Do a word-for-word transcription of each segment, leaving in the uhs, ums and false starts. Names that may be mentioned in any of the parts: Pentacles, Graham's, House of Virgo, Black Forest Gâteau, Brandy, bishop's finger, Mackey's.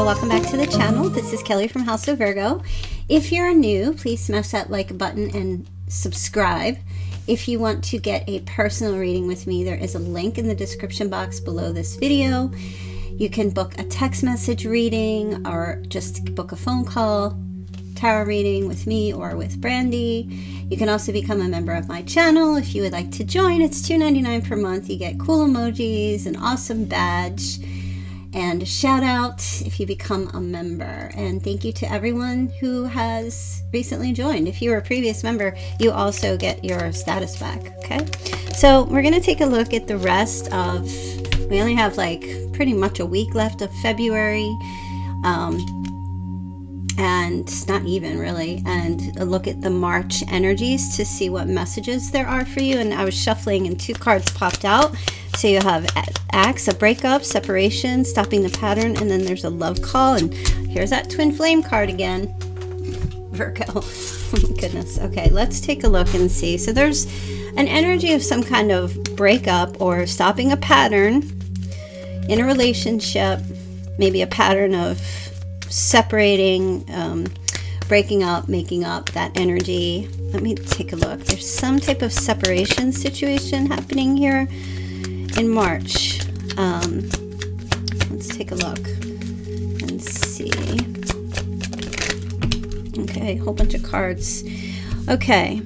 Virgo, welcome back to the channel. This is Kelly from House of Virgo. If you're new, please smash that like button and subscribe. If you want to get a personal reading with me, there is a link in the description box below this video. You can book a text message reading or just book a phone call tarot reading with me or with Brandy. You can also become a member of my channel if you would like to join. It's two ninety-nine per month. You get cool emojis, an awesome badge, and a shout out if you become a member. And thank you to everyone who has recently joined. If you were a previous member, you also get your status back, okay? So we're gonna take a look at the rest of, we only have like pretty much a week left of February. Um, and not even really, and a look at the March energies to see what messages there are for you. And I was shuffling and two cards popped out. So you have Axe, a breakup, separation, stopping the pattern, and then there's a love call. And here's that twin flame card again, Virgo. Oh my goodness. Okay, let's take a look and see. So there's an energy of some kind of breakup or stopping a pattern in a relationship, maybe a pattern of separating, um, breaking up, making up, that energy. Let me take a look. There's some type of separation situation happening here in March. Um, let's take a look and see. Okay, a whole bunch of cards. Okay,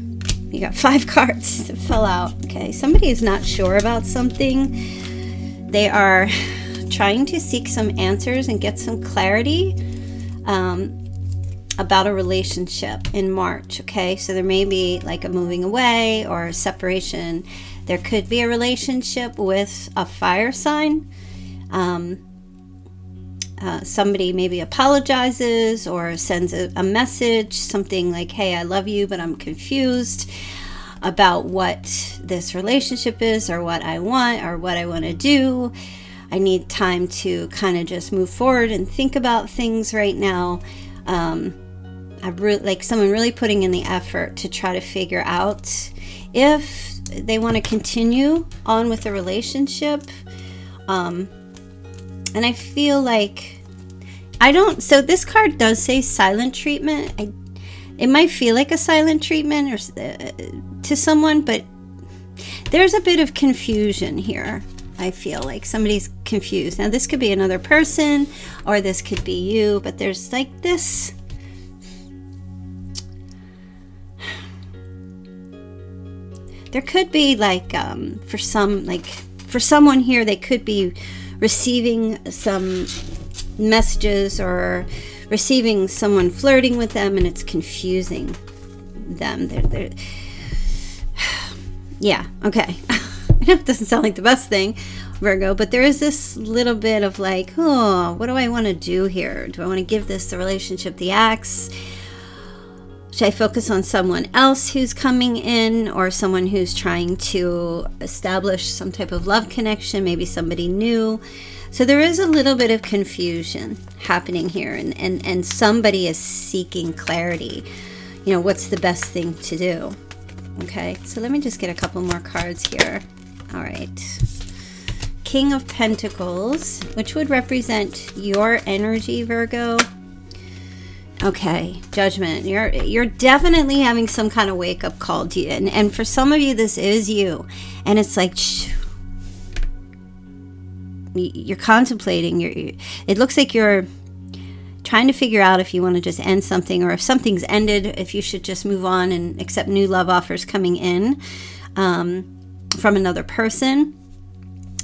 you got five cards that fell out. Okay, somebody is not sure about something. They are trying to seek some answers and get some clarity um, about a relationship in March. Okay, so there may be like a moving away or a separation. There could be a relationship with a fire sign. Um, uh, somebody maybe apologizes or sends a, a message, something like, hey, I love you, but I'm confused about what this relationship is or what I want or what I want to do. I need time to kind of just move forward and think about things right now. Um, I re like someone really putting in the effort to try to figure out if they want to continue on with the relationship. Um, and I feel like I don't. So this card does say silent treatment. I, it might feel like a silent treatment or uh, to someone, but there's a bit of confusion here. I feel like somebody's confused. Now this could be another person or this could be you, but there's like this there could be like um for some like for someone here, they could be receiving some messages or receiving someone flirting with them and it's confusing them. They're, they're yeah, okay. It doesn't sound like the best thing, Virgo, but there is this little bit of like, oh, what do I want to do here? Do I want to give this the relationship the axe? Should I focus on someone else who's coming in or someone who's trying to establish some type of love connection, maybe somebody new? So there is a little bit of confusion happening here, and, and, and somebody is seeking clarity. You know, what's the best thing to do? Okay, so let me just get a couple more cards here. All right, King of Pentacles, which would represent your energy, Virgo. Okay, Judgment. You're you're definitely having some kind of wake up call to you, and and for some of you, this is you, and it's like shh, you're contemplating. You're. It looks like you're trying to figure out if you want to just end something, or if something's ended, if you should just move on and accept new love offers coming in. Um, from another person.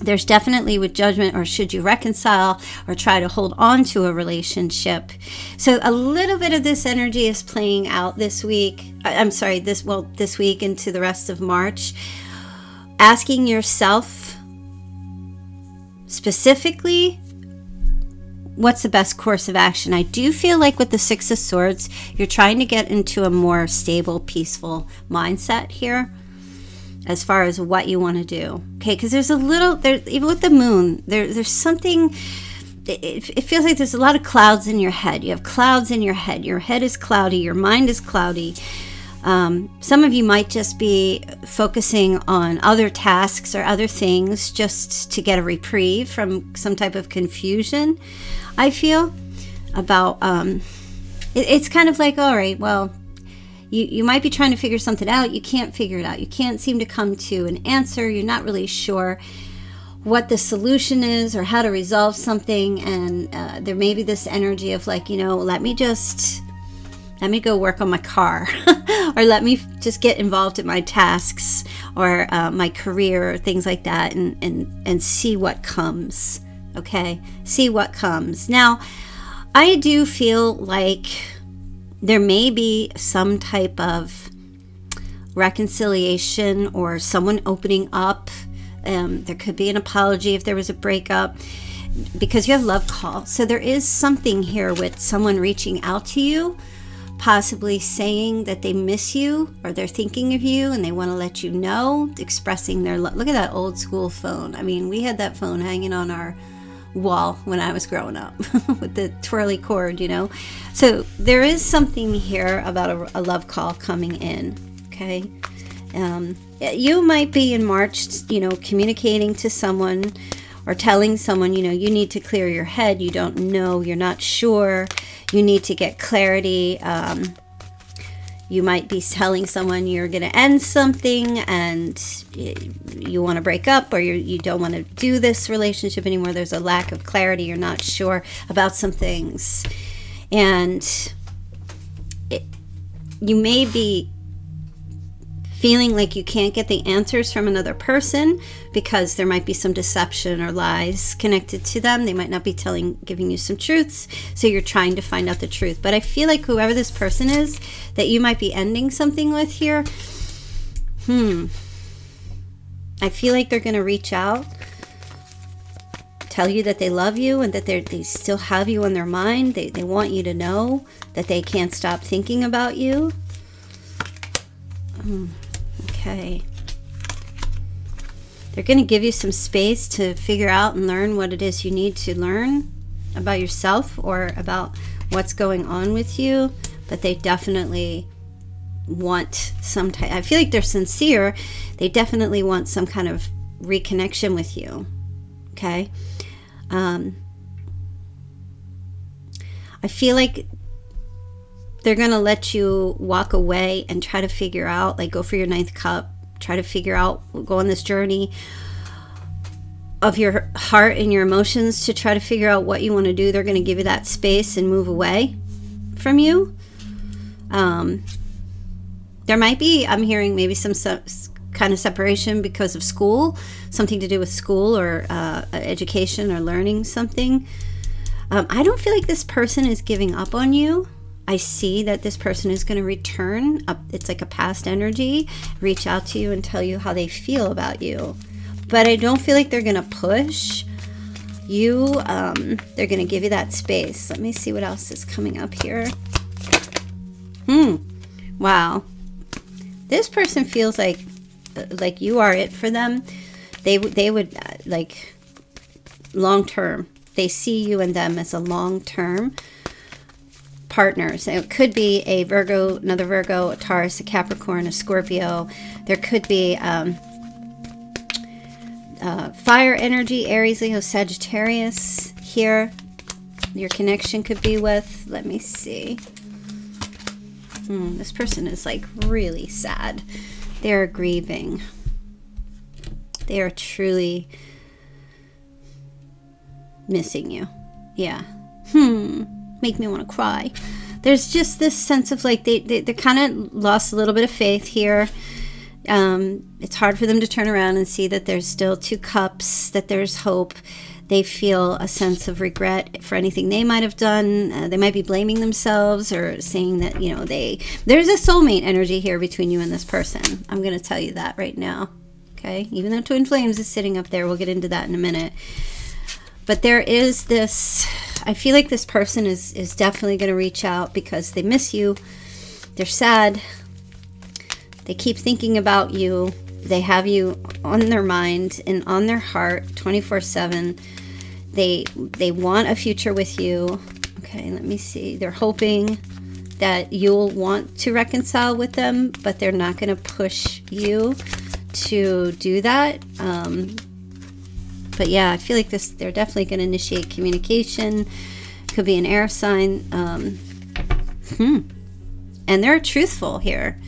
There's definitely with Judgment, or should you reconcile or try to hold on to a relationship. So a little bit of this energy is playing out this week. I'm sorry, this, well, this week into the rest of March. Asking yourself specifically, what's the best course of action? I do feel like with the Six of Swords, you're trying to get into a more stable, peaceful mindset here, as far as what you want to do. Okay, because there's a little, there, even with the moon, there, there's something, it, it feels like there's a lot of clouds in your head. You have clouds in your head. Your head is cloudy. Your mind is cloudy. Um, some of you might just be focusing on other tasks or other things just to get a reprieve from some type of confusion, I feel. about, um, it, it's kind of like, all right, well, you, you might be trying to figure something out. You can't figure it out. You can't seem to come to an answer. You're not really sure what the solution is or how to resolve something. And uh, there may be this energy of like, you know, let me just, let me go work on my car or let me just get involved in my tasks or uh, my career or things like that, and, and, and see what comes. Okay. See what comes. Now, I do feel like there may be some type of reconciliation or someone opening up. Um, there could be an apology if there was a breakup, because you have love call. So there is something here with someone reaching out to you, possibly saying that they miss you or they're thinking of you and they want to let you know, expressing their love. Look at that old school phone. I mean, we had that phone hanging on our wall when I was growing up with the twirly cord, you know. So there is something here about a, a love call coming in, okay? Um, you might be in March, you know, communicating to someone or telling someone, you know, you need to clear your head. You don't know. You're not sure. You need to get clarity. Um, you might be telling someone you're going to end something and you, you want to break up, or you, you don't want to do this relationship anymore. There's a lack of clarity. You're not sure about some things. And it, you may be feeling like you can't get the answers from another person because there might be some deception or lies connected to them. They might not be telling, giving you some truths. So you're trying to find out the truth. But I feel like whoever this person is that you might be ending something with here, hmm, I feel like they're going to reach out, tell you that they love you and that they they still have you on their mind. They, they want you to know that they can't stop thinking about you. Hmm. Okay. They're going to give you some space to figure out and learn what it is you need to learn about yourself or about what's going on with you, but they definitely want some type, I feel like they're sincere. They definitely want some kind of reconnection with you. Okay. Um, I feel like they're going to let you walk away and try to figure out, like go for your ninth cup, try to figure out, go on this journey of your heart and your emotions to try to figure out what you want to do. They're going to give you that space and move away from you. Um, there might be, I'm hearing maybe some kind of separation because of school, something to do with school or uh, education or learning something. Um, I don't feel like this person is giving up on you. I see that this person is going to return up. It's like a past energy, reach out to you and tell you how they feel about you. But I don't feel like they're going to push you. Um, they're going to give you that space. Let me see what else is coming up here. Hmm. Wow. This person feels like, like you are it for them. They, they would uh, like long-term. They see you and them as a long-term partners. It could be a Virgo, another Virgo, a Taurus, a Capricorn, a Scorpio. There could be um, uh, fire energy, Aries, Leo, Sagittarius here. Your connection could be with, let me see. Hmm, this person is like really sad. They're grieving. They are truly missing you. Yeah. Hmm. Make me want to cry. There's just this sense of like they, they, they kind of lost a little bit of faith here. Um, it's hard for them to turn around and see that there's still two cups, that there's hope. They feel a sense of regret for anything they might have done. Uh, they might be blaming themselves or saying that, you know, they there's a soulmate energy here between you and this person. I'm going to tell you that right now. Okay. Even though Twin Flames is sitting up there, we'll get into that in a minute. But there is this, I feel like this person is, is definitely going to reach out because they miss you. They're sad. They keep thinking about you. They have you on their mind and on their heart twenty-four seven. They, they want a future with you. Okay, let me see. They're hoping that you'll want to reconcile with them, but they're not going to push you to do that. Um, But yeah, I feel like this, they're definitely going to initiate communication. could be an air sign. Um, hmm. And they're truthful here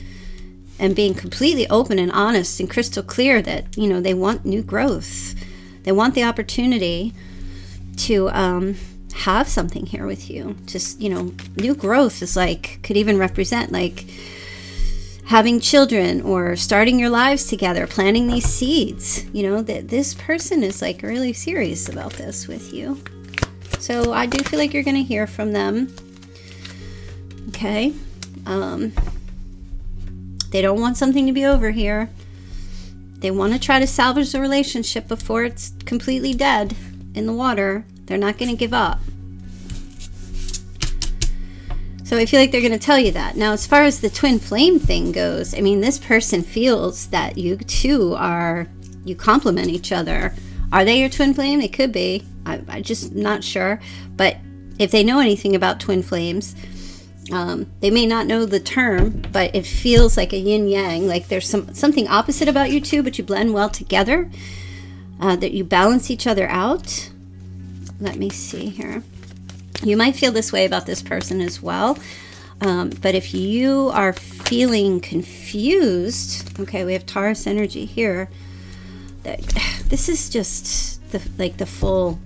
and being completely open and honest and crystal clear that, you know, they want new growth. They want the opportunity to um, have something here with you. Just, you know, new growth is like, could even represent like having children or starting your lives together, planting these seeds. You know, that this person is like really serious about this with you. So I do feel like you're going to hear from them. Okay. Um, they don't want something to be over here. They want to try to salvage the relationship before it's completely dead in the water. They're not going to give up. So I feel like they're going to tell you that. Now, as far as the twin flame thing goes, I mean, this person feels that you two are, you complement each other. Are they your twin flame? They could be. I, I'm just not sure. But if they know anything about twin flames, um, they may not know the term, but it feels like a yin yang, like there's some something opposite about you two, but you blend well together, uh, that you balance each other out. Let me see here. You might feel this way about this person as well. Um, but if you are feeling confused, okay, we have Taurus energy here. That, this is just the, like the full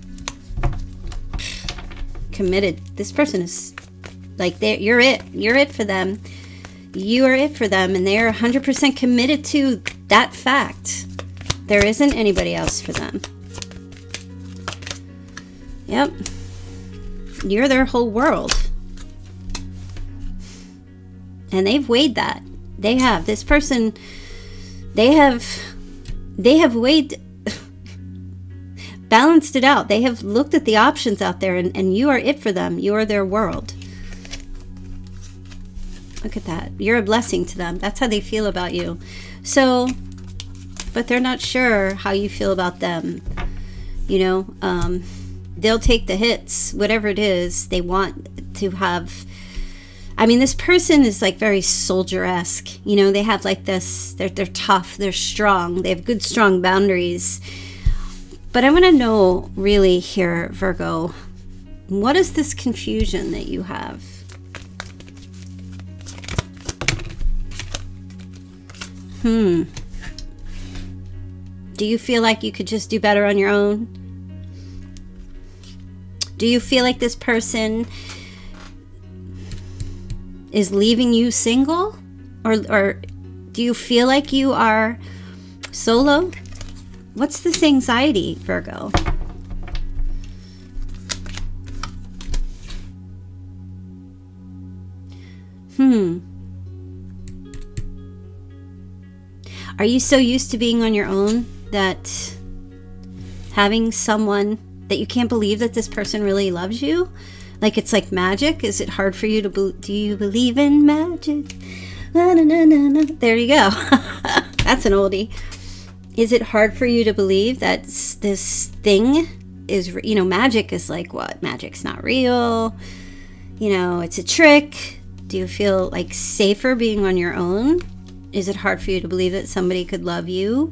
committed. This person is like, you're it. You're it for them. You are it for them. And they are one hundred percent committed to that fact. There isn't anybody else for them. Yep. You're their whole world. And they've weighed that. They have. This person, they have, they have weighed, balanced it out. They have looked at the options out there, and, and you are it for them. You are their world. Look at that. You're a blessing to them. That's how they feel about you. So, but they're not sure how you feel about them. You know, um... they'll take the hits, whatever it is they want to have. I mean, this person is like very soldier-esque. You know, they have like this, they're, they're tough, they're strong, they have good, strong boundaries. But I want to know really here, Virgo, what is this confusion that you have? Hmm. Do you feel like you could just do better on your own? Do you feel like this person is leaving you single? Or, or do you feel like you are solo? What's this anxiety, Virgo? Hmm. Are you so used to being on your own that having someone that you can't believe that this person really loves you? Like it's like magic. Is it hard for you to be do you believe in magic? Na, na, na, na, na. There you go. That's an oldie. Is it hard for you to believe that this thing is, you know, magic is like what? Magic's not real. You know, it's a trick. Do you feel like safer being on your own? Is it hard for you to believe that somebody could love you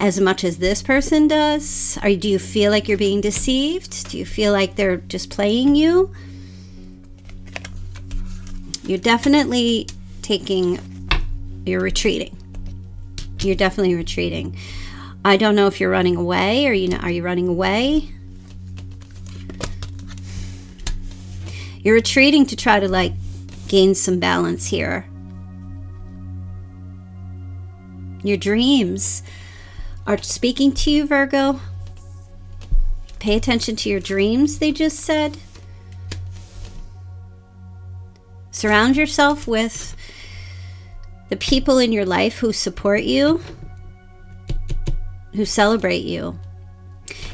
as much as this person does? Or do you feel like you're being deceived? Do you feel like they're just playing you? You're definitely taking, you're retreating. You're definitely retreating. I don't know if you're running away, or you know, are you running away? You're retreating to try to like gain some balance here. Your dreams are speaking to you, Virgo. Pay attention to your dreams, they just said. Surround yourself with the people in your life who support you, who celebrate you.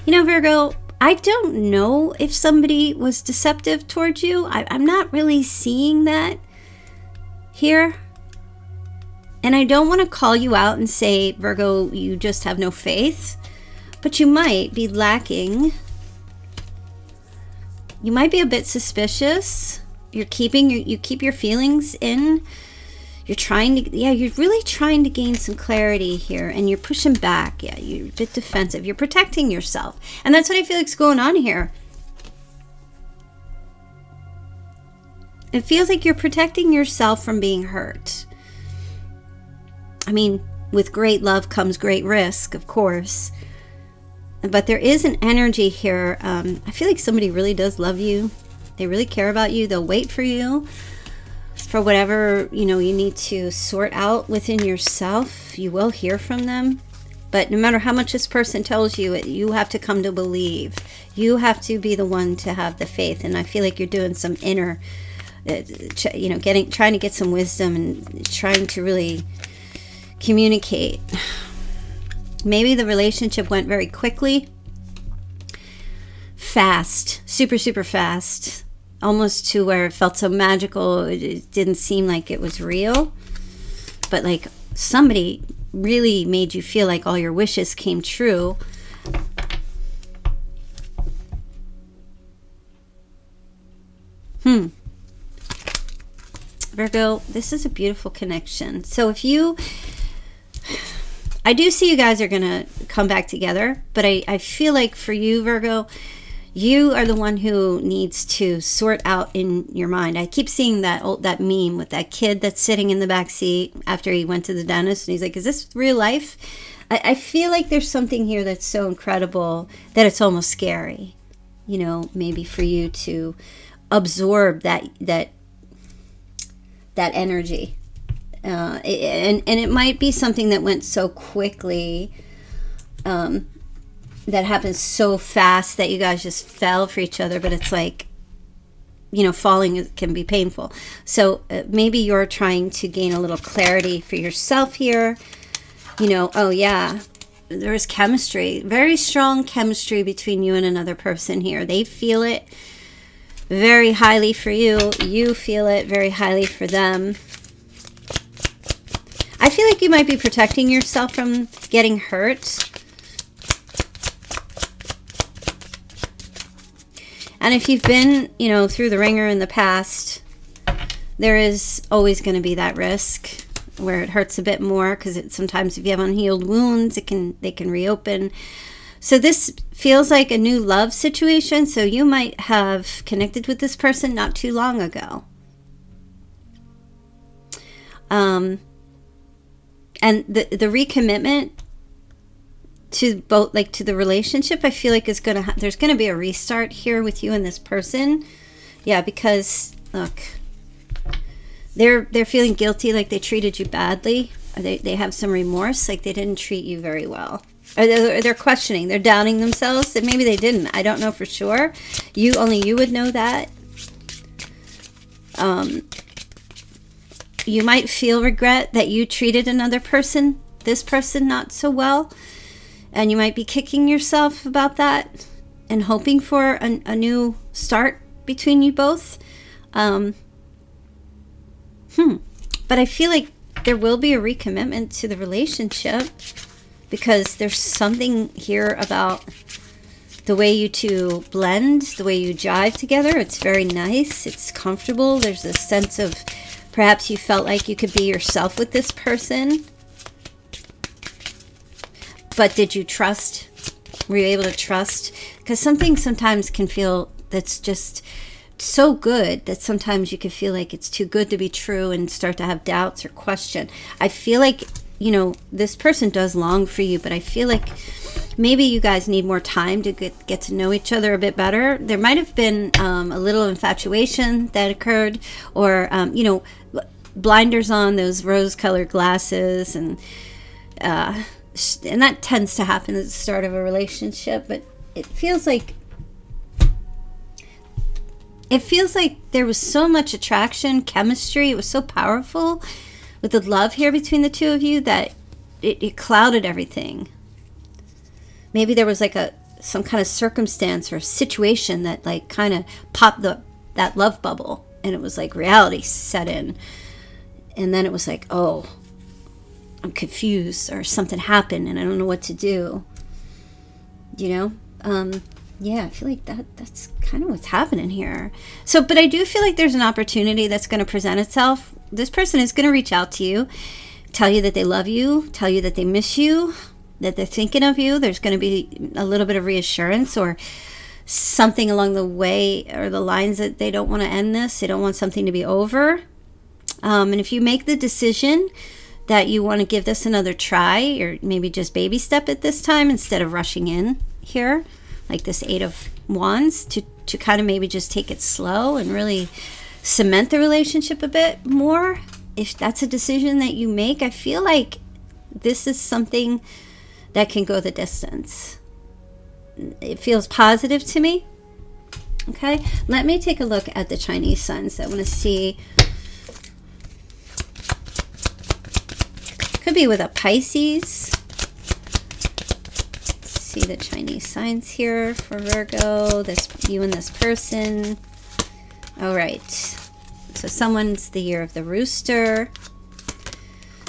You know, Virgo, I don't know if somebody was deceptive towards you. I, I'm not really seeing that here. And I don't want to call you out and say, Virgo, you just have no faith, but you might be lacking. You might be a bit suspicious. You're keeping, you, you keep your feelings in. You're trying to, yeah, you're really trying to gain some clarity here, and you're pushing back. Yeah, you're a bit defensive. You're protecting yourself. And that's what I feel like's going on here. It feels like you're protecting yourself from being hurt. I mean, with great love comes great risk, of course. But there is an energy here. Um, I feel like somebody really does love you. They really care about you. They'll wait for you for whatever, you know, you need to sort out within yourself. You will hear from them. But no matter how much this person tells you, it, you have to come to believe. You have to be the one to have the faith. And I feel like you're doing some inner, uh, you know, getting, trying to get some wisdom and trying to really communicate. Maybe the relationship went very quickly, fast, super, super fast, almost to where it felt so magical. It didn't seem like it was real, but like somebody really made you feel like all your wishes came true. Hmm. Virgo, this is a beautiful connection. So if you, I do see you guys are going to come back together, but I, I feel like for you, Virgo, you are the one who needs to sort out in your mind. I keep seeing that old, that meme with that kid that's sitting in the back seat after he went to the dentist, and he's like, is this real life? I, I feel like there's something here that's so incredible that it's almost scary, you know, maybe for you to absorb that that that energy. Uh, and, and it might be something that went so quickly, um, that happens so fast that you guys just fell for each other, but it's like, you know, falling can be painful. So uh, maybe you're trying to gain a little clarity for yourself here. You know, oh yeah, there is chemistry, very strong chemistry between you and another person here. They feel it very highly for you. You feel it very highly for them. I feel like you might be protecting yourself from getting hurt. And if you've been, you know, through the ringer in the past, there is always going to be that risk where it hurts a bit more, because sometimes if you have unhealed wounds, it can they can reopen. So this feels like a new love situation. So you might have connected with this person not too long ago. Um, and the the recommitment to both, like to the relationship, I feel like is going to, there's going to be a restart here with you and this person. Yeah, because look, they're, they're feeling guilty. Like they treated you badly. Or they, they have some remorse. Like they didn't treat you very well. Or they're, they're questioning. They're doubting themselves that maybe they didn't. I don't know for sure. You, only you would know that. Um, you might feel regret that you treated another person, this person, not so well. And you might be kicking yourself about that and hoping for an, a new start between you both. Um, hmm. But I feel like there will be a recommitment to the relationship, because there's something here about the way you two blend, the way you jive together. It's very nice. It's comfortable. There's a sense of perhaps you felt like you could be yourself with this person. But did you trust? Were you able to trust? Because something sometimes can feel that's just so good that sometimes you can feel like it's too good to be true and start to have doubts or question. I feel like, you know, this person does long for you, but I feel like maybe you guys need more time to get, get to know each other a bit better. There might have been um, a little infatuation that occurred, or, um, you know, blinders on, those rose-colored glasses, and... Uh, and that tends to happen at the start of a relationship, but it feels like it feels like there was so much attraction, chemistry. It was so powerful with the love here between the two of you that it, it clouded everything. Maybe there was like a some kind of circumstance or situation that like kind of popped the that love bubble, and it was like reality set in, and then it was like, oh, I'm confused, or something happened and I don't know what to do, you know. Um yeah, I feel like that that's kind of what's happening here. So but I do feel like there's an opportunity that's going to present itself. This person is going to reach out to you, tell you that they love you, tell you that they miss you, that they're thinking of you. There's going to be a little bit of reassurance, or something along the way or the lines that they don't want to end this. They don't want something to be over. Um, and if you make the decision that you want to give this another try, or maybe just baby step it this time instead of rushing in here, like this Eight of Wands, to, to kind of maybe just take it slow and really cement the relationship a bit more. If that's a decision that you make, I feel like this is something that can go the distance. It feels positive to me. Okay, let me take a look at the Chinese signs. I want to see. Could be with a Pisces. Let's see the Chinese signs here for Virgo. This you and this person. All right. So someone's the year of the rooster.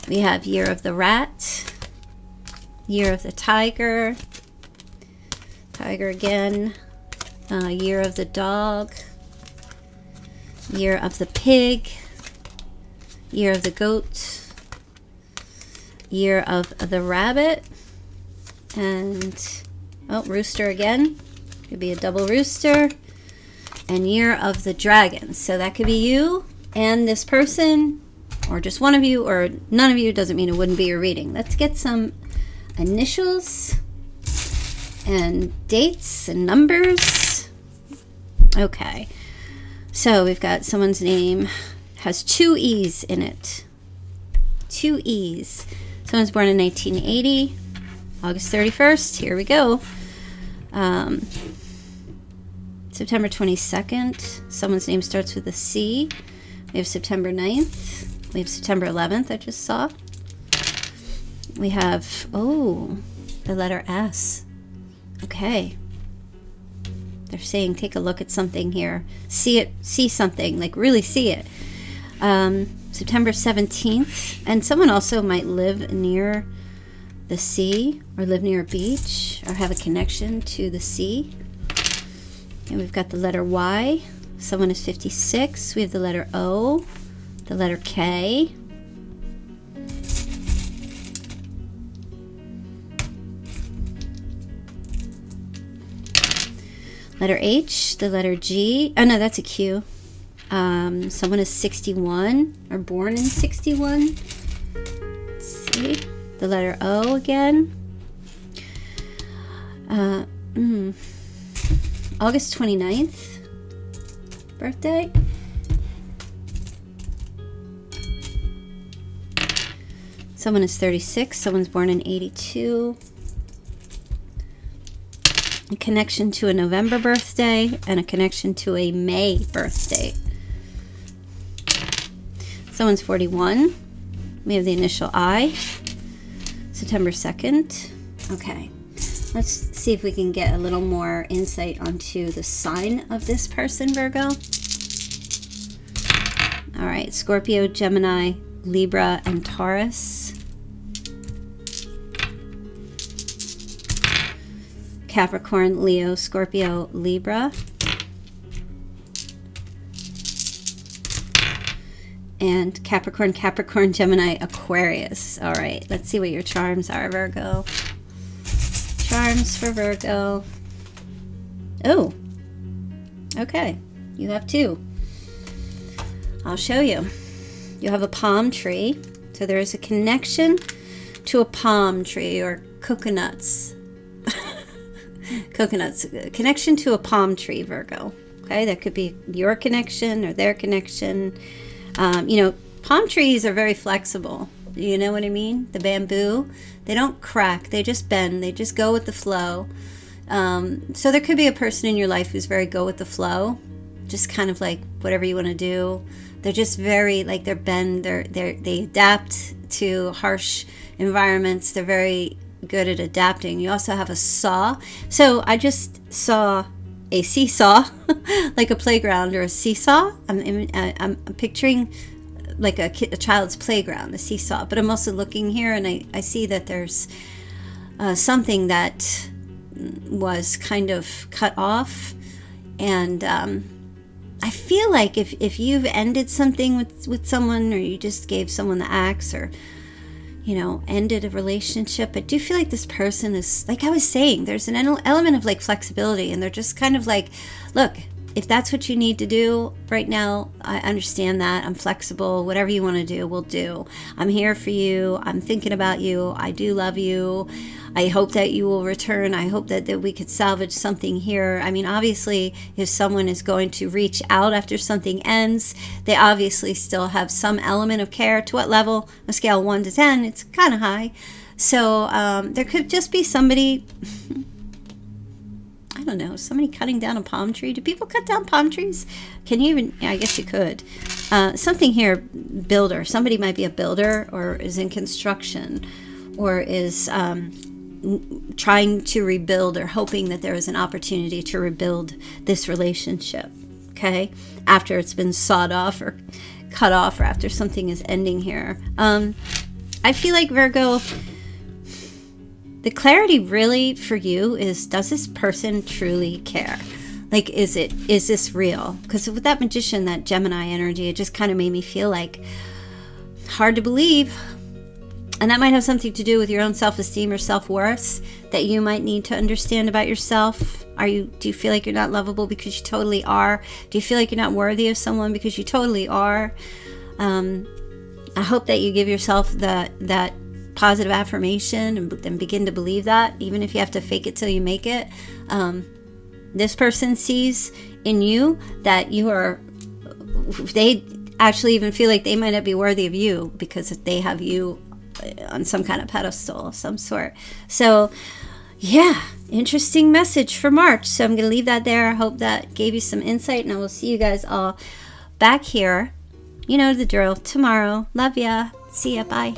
We have year of the rat. Year of the tiger. Tiger again. Uh, year of the dog. Year of the pig. Year of the goat. Year of the rabbit. And oh, rooster again. Could be a double rooster. And year of the dragon. So that could be you and this person, or just one of you, or none of you. Doesn't mean it wouldn't be your reading. Let's get some initials and dates and numbers. Okay, so we've got someone's name has two E's in it. Two E's. Someone's born in nineteen eighty, August thirty-first. Here we go. Um, September twenty-second. Someone's name starts with a C. We have September ninth. We have September eleventh, I just saw. We have, oh, the letter S. Okay. They're saying take a look at something here. See it, see something, like really see it. Um, September seventeenth. And someone also might live near the sea, or live near a beach, or have a connection to the sea. And we've got the letter Y. Someone is fifty-six. We have the letter O, the letter K. Letter H, the letter G. Oh no, that's a Q. Um, someone is sixty-one, or born in sixty-one. Let's see. The letter O again. Uh, mm, August twenty-ninth birthday. Someone is thirty-six. Someone's born in eighty-two. A connection to a November birthday, and a connection to a May birthday. Someone's forty-one. We have the initial I. September second. Okay, let's see if we can get a little more insight onto the sign of this person, Virgo. All right, Scorpio, Gemini, Libra, and Taurus. Capricorn, Leo, Scorpio, Libra. And Capricorn, Capricorn, Gemini, Aquarius. All right, let's see what your charms are, Virgo. Charms for Virgo. Oh, okay. You have two. I'll show you. You have a palm tree. So there is a connection to a palm tree or coconuts. Coconuts. Connection to a palm tree, Virgo. Okay, that could be your connection or their connection. Um, you know, palm trees are very flexible. You know what I mean? The bamboo, they don't crack. They just bend. They just go with the flow. Um, so there could be a person in your life who's very go with the flow. Just kind of like whatever you want to do. They're just very like they're bend. They're, they're, they adapt to harsh environments. They're very good at adapting. You also have a saw. So I just saw a seesaw, like a playground or a seesaw. I'm, I'm, I'm picturing like a, kid, a child's playground, a seesaw. But I'm also looking here and I, I see that there's uh, something that was kind of cut off. And um, I feel like if, if you've ended something with, with someone, or you just gave someone the axe, or you know, ended a relationship. But I do feel like this person is, like I was saying, there's an element of like flexibility, and they're just kind of like, look, if that's what you need to do right now, I understand that. I'm flexible. Whatever you want to do, we'll do. I'm here for you. I'm thinking about you. I do love you. I hope that you will return. I hope that, that we could salvage something here. I mean, obviously, if someone is going to reach out after something ends, they obviously still have some element of care. To what level? A scale one to ten. It's kind of high. So um, there could just be somebody... I don't know, somebody cutting down a palm tree. Do people cut down palm trees? Can you even, yeah, I guess you could. Uh, something here, builder. Somebody might be a builder or is in construction or is um, trying to rebuild or hoping that there is an opportunity to rebuild this relationship, okay? After it's been sawed off or cut off or after something is ending here. Um, I feel like Virgo... The clarity really for you is, does this person truly care? Like, is it, is this real? Because with that magician, that Gemini energy, it just kind of made me feel like hard to believe. And that might have something to do with your own self-esteem or self-worth that you might need to understand about yourself. Are you, do you feel like you're not lovable because you totally are? Do you feel like you're not worthy of someone because you totally are? Um, I hope that you give yourself the, that positive affirmation and, and begin to believe that, even if you have to fake it till you make it. Um, this person sees in you that you are, they actually even feel like they might not be worthy of you because they have you on some kind of pedestal of some sort. So yeah, interesting message for March. So I'm gonna leave that there. I hope that gave you some insight, and I will see you guys all back here, you know the drill, tomorrow. Love ya, see ya, bye.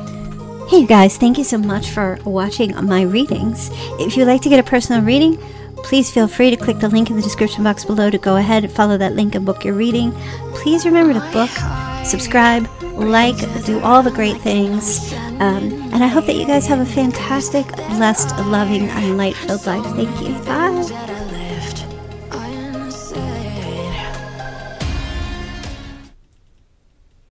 Hey you guys, thank you so much for watching my readings. If you'd like to get a personal reading, please feel free to click the link in the description box below to go ahead and follow that link and book your reading. Please remember to book, subscribe, like, do all the great things. Um, and I hope that you guys have a fantastic, blessed, loving, and light-filled life. Thank you. Bye.